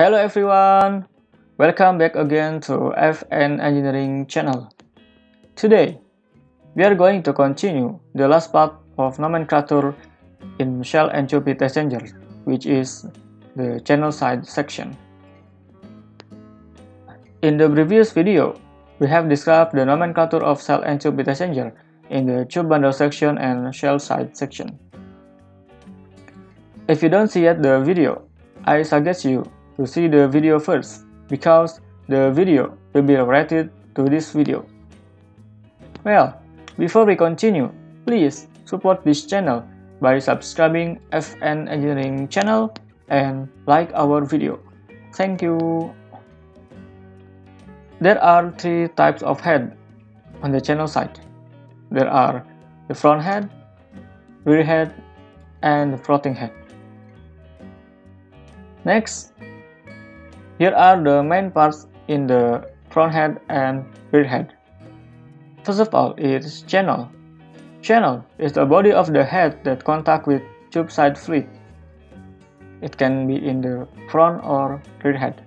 Hello everyone, welcome back again to FN Engineering channel. Today, we are going to continue the last part of nomenclature in shell and tube exchanger, which is the channel side section. In the previous video, we have described the nomenclature of shell and tube exchanger in the tube bundle section and shell side section. If you don't see yet the video, I suggest you to see the video first, because the video will be related to this video. Well, before we continue, please support this channel by subscribing FN Engineering channel and like our video. Thank you. There are three types of head on the channel side. There are the front head, rear head, and the floating head. Next, here are the main parts in the front head and rear head. First of all is channel. Channel is the body of the head that contact with tube side fluid. It can be in the front or rear head.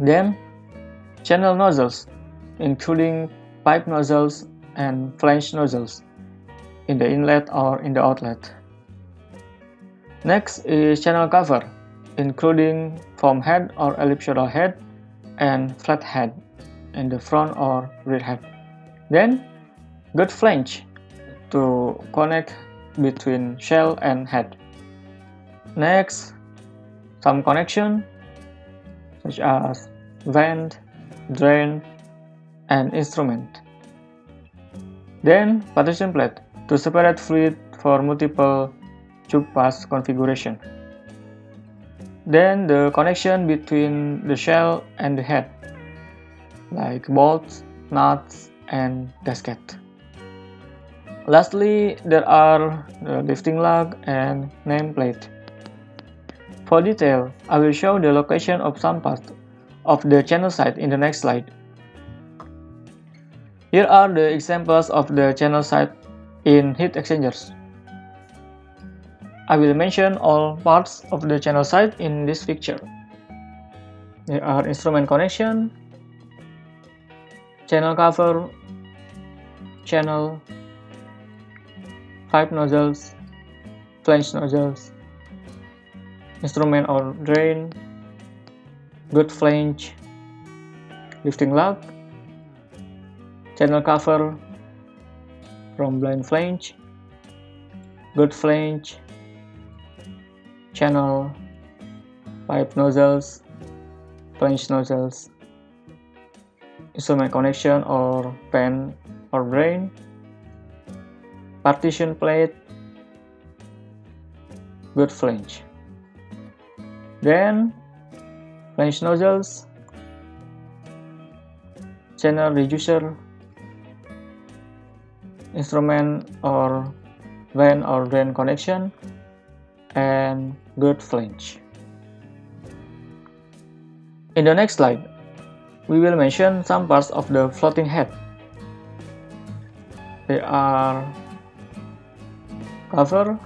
Then, channel nozzles, including pipe nozzles and flange nozzles, in the inlet or in the outlet. Next is channel cover, including form head or elliptical head and flat head in the front or rear head. Then girth flange to connect between shell and head. Next, some connection such as vent, drain, and instrument. Then partition plate to separate fluid for multiple tube pass configuration. Then the connection between the shell and the head, like bolts, nuts, and gasket. Lastly, there are the lifting lug and nameplate. For detail, I will show the location of some parts of the channel side in the next slide. Here are the examples of the channel side in heat exchangers. I will mention all parts of the channel side in this picture. There are instrument connection, channel cover, channel, pipe nozzles, flange nozzles, instrument or drain, girth flange, lifting lug, channel cover, from blind flange, girth flange, channel, pipe nozzles, flange nozzles, instrument connection or pen or drain, partition plate, girth flange. Then flange nozzles, channel reducer, instrument or vent or drain connection, and girth flange. In the next slide, we will mention some parts of the floating head. They are cover,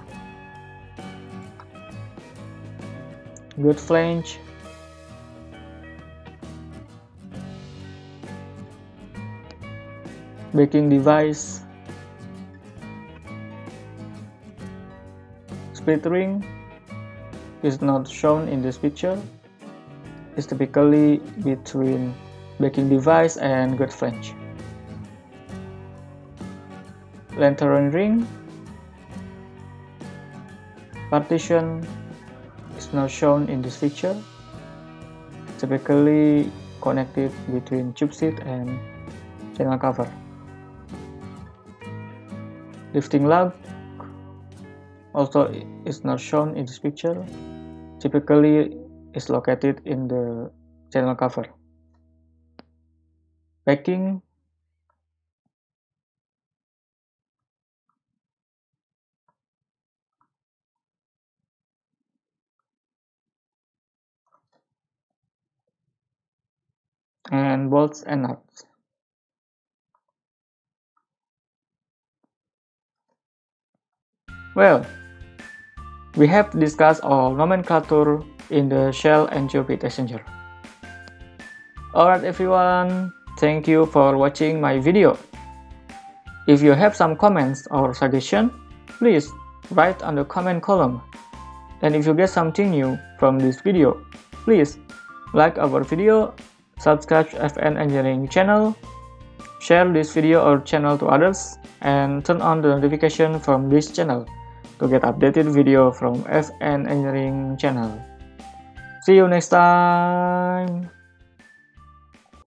girth flange, backing device, split ring is not shown in this picture. It's typically between backing device and girth flange. Lantern ring, partition is not shown in this picture. It's typically connected between tube seat and channel cover. Lifting lug also is not shown in this picture. Typically is located in the channel cover. Backing, and bolts and nuts. Well, we have discussed all nomenclature in the shell and tube exchanger. Alright everyone, thank you for watching my video. If you have some comments or suggestion, please write on the comment column. And if you get something new from this video, please like our video, subscribe to FN Engineering channel, share this video or channel to others, and turn on the notification from this channel to get updated video from FN Engineering channel. See you next time!